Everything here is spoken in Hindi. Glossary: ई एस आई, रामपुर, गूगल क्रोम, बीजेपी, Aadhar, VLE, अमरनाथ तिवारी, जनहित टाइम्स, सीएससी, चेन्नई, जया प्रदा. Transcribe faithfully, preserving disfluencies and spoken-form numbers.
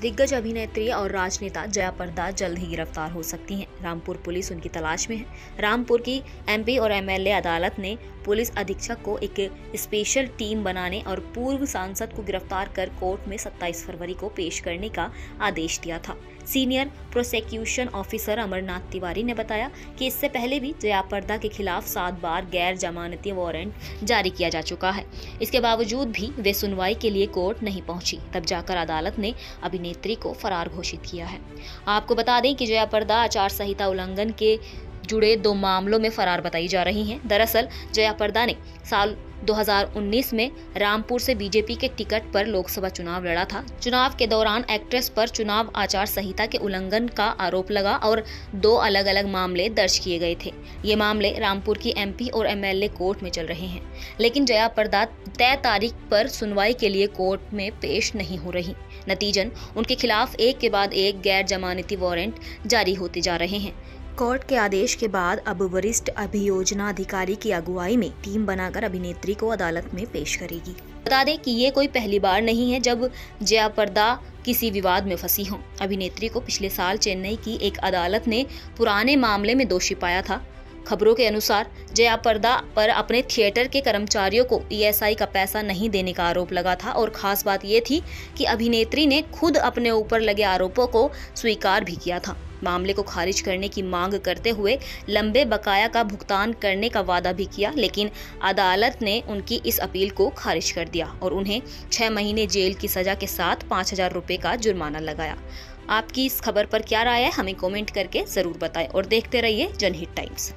दिग्गज अभिनेत्री और राजनेता जया प्रदा जल्द ही गिरफ्तार हो सकती हैं। रामपुर पुलिस उनकी तलाश में है। रामपुर की एमपी और एमएलए अदालत ने पुलिस अधीक्षक को एक स्पेशल टीम बनाने और पूर्व सांसद को गिरफ्तार कर कोर्ट में सत्ताईस फरवरी को पेश करने का आदेश दिया था। Senior prosecution officer अमरनाथ तिवारी ने बताया कि इससे पहले भी जया प्रदा के खिलाफ सात बार गैर जमानती वारंट जारी किया जा चुका है। इसके बावजूद भी वे सुनवाई के लिए कोर्ट नहीं पहुंची, तब जाकर अदालत ने अभिनेत्री को फरार घोषित किया है। आपको बता दें कि जया प्रदा आचार संहिता उल्लंघन के जुड़े दो मामलों में फरार बताई जा रही हैं। दरअसल जया प्रदा ने साल दो हज़ार उन्नीस में रामपुर से बीजेपी के टिकट पर लोकसभा चुनाव लड़ा था। चुनाव के दौरान एक्ट्रेस पर चुनाव आचार संहिता के उल्लंघन का आरोप लगा और दो अलग अलग मामले दर्ज किए गए थे। ये मामले रामपुर की एमपी और एमएलए कोर्ट में चल रहे हैं, लेकिन जया प्रदा तय तारीख पर सुनवाई के लिए कोर्ट में पेश नहीं हो रही। नतीजन उनके खिलाफ एक के बाद एक गैर जमानती वारंट जारी होते जा रहे हैं। कोर्ट के आदेश के बाद अब वरिष्ठ अभियोजना अधिकारी की अगुवाई में टीम बनाकर अभिनेत्री को अदालत में पेश करेगी। बता दें कि ये कोई पहली बार नहीं है जब जया प्रदा किसी विवाद में फंसी हों। अभिनेत्री को पिछले साल चेन्नई की एक अदालत ने पुराने मामले में दोषी पाया था। खबरों के अनुसार जया प्रदा पर अपने थिएटर के कर्मचारियों को ई एस आई का पैसा नहीं देने का आरोप लगा था और खास बात ये थी कि अभिनेत्री ने खुद अपने ऊपर लगे आरोपों को स्वीकार भी किया था। मामले को खारिज करने की मांग करते हुए लंबे बकाया का भुगतान करने का वादा भी किया, लेकिन अदालत ने उनकी इस अपील को खारिज कर दिया और उन्हें छह महीने जेल की सजा के साथ पाँच हजार रुपये का जुर्माना लगाया। आपकी इस खबर पर क्या राय है, हमें कॉमेंट करके ज़रूर बताएं और देखते रहिए जनहित टाइम्स।